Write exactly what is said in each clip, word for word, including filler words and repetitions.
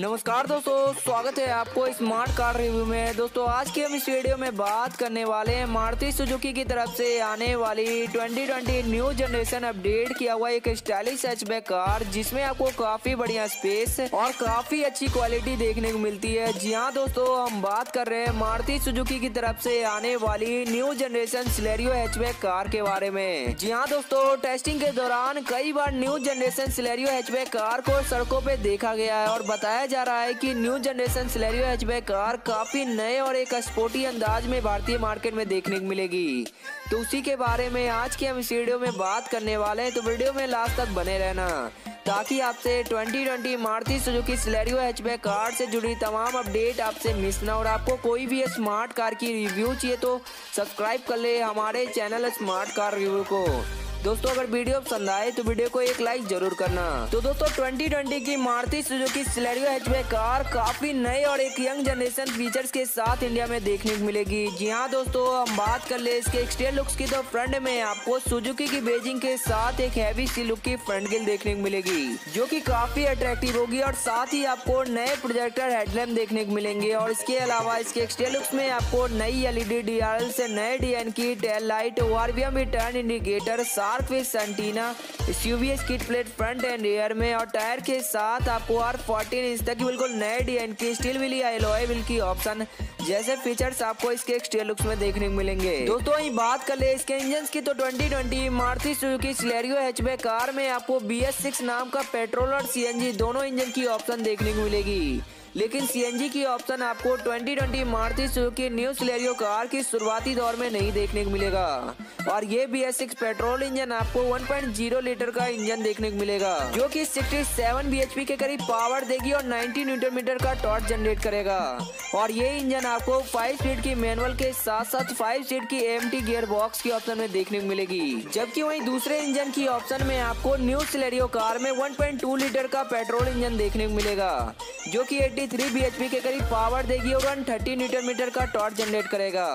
नमस्कार दोस्तों, स्वागत है आपको स्मार्ट कार रिव्यू में। दोस्तों आज की हम इस वीडियो में बात करने वाले हैं मारुति सुजुकी की तरफ से आने वाली twenty twenty new generation update किया हुआ एक स्टाइलिश हैचबैक कार, जिसमें आपको काफी बढ़िया स्पेस और काफी अच्छी क्वालिटी देखने को मिलती है। जी हाँ दोस्तों, हम बात कर रहे हैं मारुति सुजुकी की तरफ से आने वाली new generation Celerio hatchback car के बारे में। जी हाँ दोस्तों, टेस्टिंग के दौरान कई बार new generation Celerio hatchback car को सड़कों पे देखा गया है और बताया जा रहा है कि new generation Celerio hatchback car काफी नए और एक स्पोर्टी अंदाज में भारतीय मार्केट में देखने को मिलेगी। तो उसी के बारे में आज की हम इस वीडियो में बात करने वाले हैं, तो वीडियो में लास्ट तक बने रहना ताकि आपसे twenty twenty Maruti Suzuki Celerio hatchback car से जुड़ी तमाम अपडेट आपसे मिस ना हो। और आपको कोई भी स्मार्ट कार की रिव्यू चाहिए तो सब्सक्राइब कर ले हमारे चैनल स्मार्ट कार रिव्यू को। दोस्तों अगर वीडियो पसंद आए तो वीडियो को एक लाइक जरूर करना। तो दोस्तों ट्वेंटी ट्वेंटी की Maruti Suzuki Celerio hatchback car काफी नए और एक यंग जनरेशन फीचर्स के साथ इंडिया में देखने को मिलेगी। जी हाँ दोस्तों, हम बात कर ले इसके एक्सटीरियर लुक्स की, तो फ्रंट में आपको सुजुकी की बेजिंग के साथ एक हैवी सी लुक की फ्रंट ग्रिल देखने को मिलेगी, जो की काफी अट्रैक्टिव होगी। और साथ ही आपको नए प्रोजेक्टर हेडलैम्प देखने को मिलेंगे। और इसके अलावा इसके एक्सटीरियर लुक्स में आपको नई एलईडी डी आर एल से नए डिजाइन की tail light, RBM turn indicator, सेंटीना, यूवीएस kit plate front and rear में, और टायर के साथ आपको आर फोर्टीन इंच तक बिल्कुल नए डिजाइन की स्टील व्हील या एलॉय व्हील की ऑप्शन जैसे फीचर्स आपको इसके एक्सटीरियर लुक्स में देखने को मिलेंगे। दोस्तों यही बात कर ले इसके इंजन की, तो twenty twenty Maruti Suzuki Celerio hatchback car में आपको बी एस सिक्स नाम का पेट्रोल और सी एन जी दोनों इंजन की ऑप्शन देखने को मिलेगी। लेकिन सी एन जी की ऑप्शन आपको twenty twenty Maruti Suzuki new Celerio car की शुरुआती दौर में नहीं देखने को मिलेगा। और ये B S six petrol engine आपको वन पॉइंट ज़ीरो लीटर का इंजन देखने को मिलेगा, जो कि सड़सठ बी एच पी के करीब पावर देगी और नब्बे न्यूटन मीटर का टॉर्क जनरेट करेगा। और ये इंजन आपको फाइव स्पीड की मैनुअल के साथ साथ फाइव स्पीड की A M T gear box की ऑप्शन में देखने को मिलेगी। जबकि वही दूसरे इंजन की ऑप्शन में आपको न्यू सिलेरियो कार में वन पॉइंट टू लीटर का पेट्रोल इंजन देखने को मिलेगा, जो कि तिरासी बी एच पी के करीब पावर देगी और एक सौ तीस न्यूटन मीटर का टॉर्क जनरेट करेगा।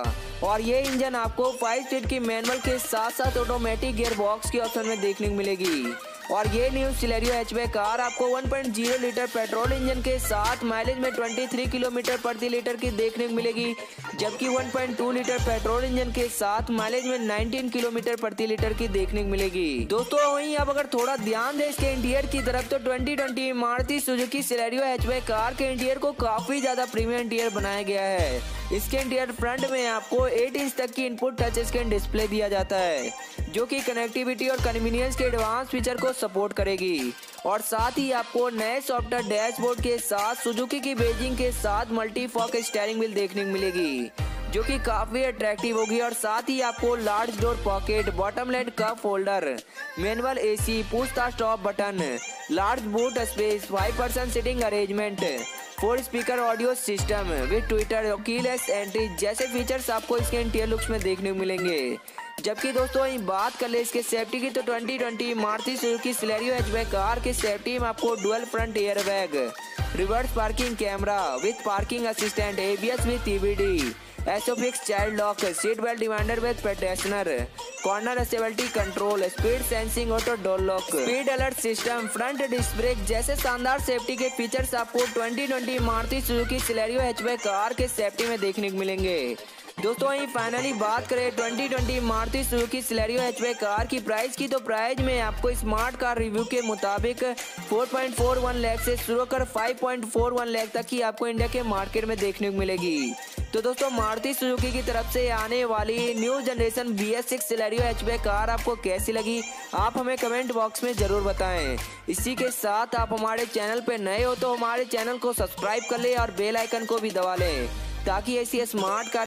और ये इंजन आपको फाइव स्पीड की मैनुअल के साथ साथ ऑटोमेटिक गियर बॉक्स की ऑप्शन में देखने को मिलेगी। और ये न्यू सिलेरियो हैचबैक कार आपको one point zero litre petrol engine के साथ माइलेज में तेईस किलोमीटर प्रति लीटर की देखने को मिलेगी, जबकि one point two litre petrol engine के साथ माइलेज में उन्नीस किलोमीटर प्रति लीटर की देखने को मिलेगी। दोस्तों वहीं अब अगर थोड़ा ध्यान दें इसके इंटीरियर की तरफ, तो twenty twenty Maruti Suzuki Celerio hatchback car के इंटीरियर को काफी ज्यादा प्रीमियम इंटीरियर बनाया गया है। इसके इंटीरियर फ्रंट में आपको आठ इंच तक की इनपुट टच स्क्रीन डिस्प्ले दिया जाता है, जो कि कनेक्टिविटी और कन्वीनियंस के एडवांस फीचर को सपोर्ट करेगी। और साथ ही आपको नए सॉफ्टवेयर डैशबोर्ड के साथ सुजुकी की बेजिंग के साथ मल्टी फोक स्टीयरिंग व्हील देखने को मिलेगी, जो कि काफी अट्रैक्टिव होगी। और साथ ही आपको large door pocket, bottom light cup holder, manual AC, push stop button, large boot space, five person seating arrangement, four speaker audio system with tweeter, keyless entry जैसे फीचर्स आपको इसके इंटीरियर लुक्स में देखने को मिलेंगे। जबकि दोस्तों यही बात कर ले इसके सेफ्टी की, तो twenty twenty Maruti Suzuki Celerio hatchback car के सेफ्टी में आपको dual front airbag, reverse parking camera with parking assistant, A B S with E B D, ISOFIX child lock, seat belt reminder with pedestrian, corner stability control, speed sensing auto door lock, speed alert system, front disc brake जैसे शानदार safety के features आपको twenty twenty Maruti Suzuki Celerio hatchback car के safety में देखने को मिलेंगे। दोस्तों यही फाइनली बात करें twenty twenty Maruti Suzuki Celerio hatchback car की प्राइस की, तो प्राइस में आपको स्मार्ट कार रिव्यू के मुताबिक चार पॉइंट चार एक लाख से शुरू होकर पाँच पॉइंट चार एक लाख तक की आपको इंडिया के मार्केट में देखने को मिलेगी। तो दोस्तों मारुति सुजुकी की तरफ से आने वाली new generation B S six Celerio hatchback car आपको कैसी लगी, आप हमें कमेंट बॉक्स में ज़रूर बताएं। इसी के साथ आप हमारे चैनल पर नए हो तो हमारे चैनल को सब्सक्राइब कर लें और बेल आइकन को भी दबा लें ताकि ऐसी स्मार्ट कार